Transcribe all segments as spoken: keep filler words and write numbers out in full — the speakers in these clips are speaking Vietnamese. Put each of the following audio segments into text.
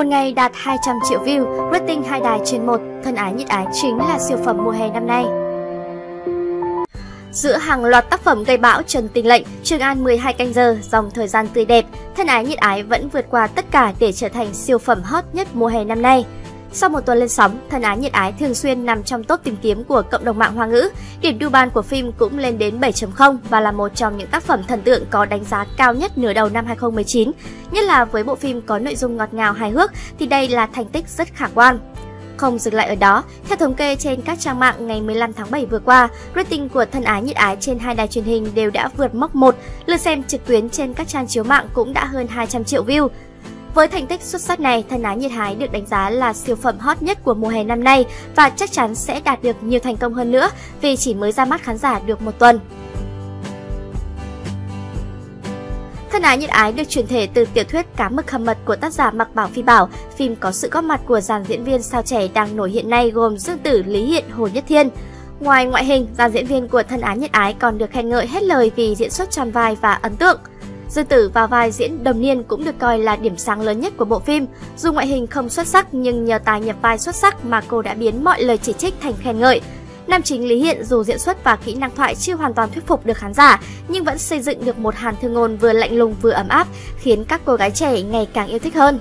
Một ngày đạt hai trăm triệu view, rating hai đài trên một, Thân Ái Nhiệt Ái chính là siêu phẩm mùa hè năm nay. Giữa hàng loạt tác phẩm gây bão Trần Tình Lệnh, Trường An mười hai canh giờ, dòng thời gian tươi đẹp, Thân Ái Nhiệt Ái vẫn vượt qua tất cả để trở thành siêu phẩm hot nhất mùa hè năm nay. Sau một tuần lên sóng, Thân Ái Nhiệt Ái thường xuyên nằm trong top tìm kiếm của cộng đồng mạng Hoa ngữ. Điểm Douban của phim cũng lên đến bảy chấm không và là một trong những tác phẩm thần tượng có đánh giá cao nhất nửa đầu năm hai không một chín. Nhất là với bộ phim có nội dung ngọt ngào hài hước thì đây là thành tích rất khả quan. Không dừng lại ở đó, theo thống kê trên các trang mạng ngày mười lăm tháng bảy vừa qua, rating của Thân Ái Nhiệt Ái trên hai đài truyền hình đều đã vượt mốc một, lượt xem trực tuyến trên các trang chiếu mạng cũng đã hơn hai trăm triệu view. Với thành tích xuất sắc này, Thân Ái Nhiệt Ái được đánh giá là siêu phẩm hot nhất của mùa hè năm nay và chắc chắn sẽ đạt được nhiều thành công hơn nữa vì chỉ mới ra mắt khán giả được một tuần. Thân Ái Nhiệt Ái được chuyển thể từ tiểu thuyết Cá mực hầm mật của tác giả Mạc Bảo Phi Bảo. Phim có sự góp mặt của dàn diễn viên sao trẻ đang nổi hiện nay gồm Dương Tử, Lý Hiện, Hồ Nhất Thiên. Ngoài ngoại hình, dàn diễn viên của Thân Ái Nhiệt Ái còn được khen ngợi hết lời vì diễn xuất tròn vai và ấn tượng. Dương Tử vào vai diễn đồng niên cũng được coi là điểm sáng lớn nhất của bộ phim. Dù ngoại hình không xuất sắc nhưng nhờ tài nhập vai xuất sắc mà cô đã biến mọi lời chỉ trích thành khen ngợi. Nam chính Lý Hiện dù diễn xuất và kỹ năng thoại chưa hoàn toàn thuyết phục được khán giả nhưng vẫn xây dựng được một hàn thương ngôn vừa lạnh lùng vừa ấm áp, khiến các cô gái trẻ ngày càng yêu thích hơn.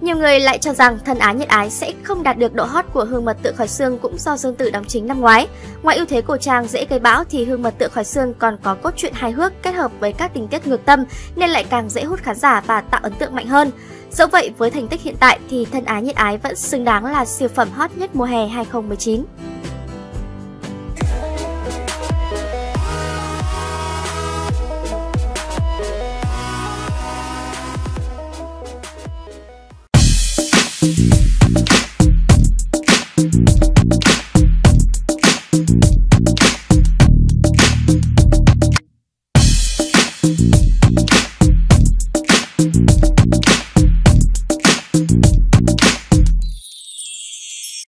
Nhiều người lại cho rằng Thân Ái Nhiệt Ái sẽ không đạt được độ hot của Hương Mật Tựa Khởi Xương cũng do Dương Tử đóng chính năm ngoái. Ngoài ưu thế cổ trang dễ gây bão thì Hương Mật Tựa Khởi Xương còn có cốt truyện hài hước kết hợp với các tình tiết ngược tâm nên lại càng dễ hút khán giả và tạo ấn tượng mạnh hơn. Dẫu vậy, với thành tích hiện tại thì Thân Ái Nhiệt Ái vẫn xứng đáng là siêu phẩm hot nhất mùa hè hai không một chín.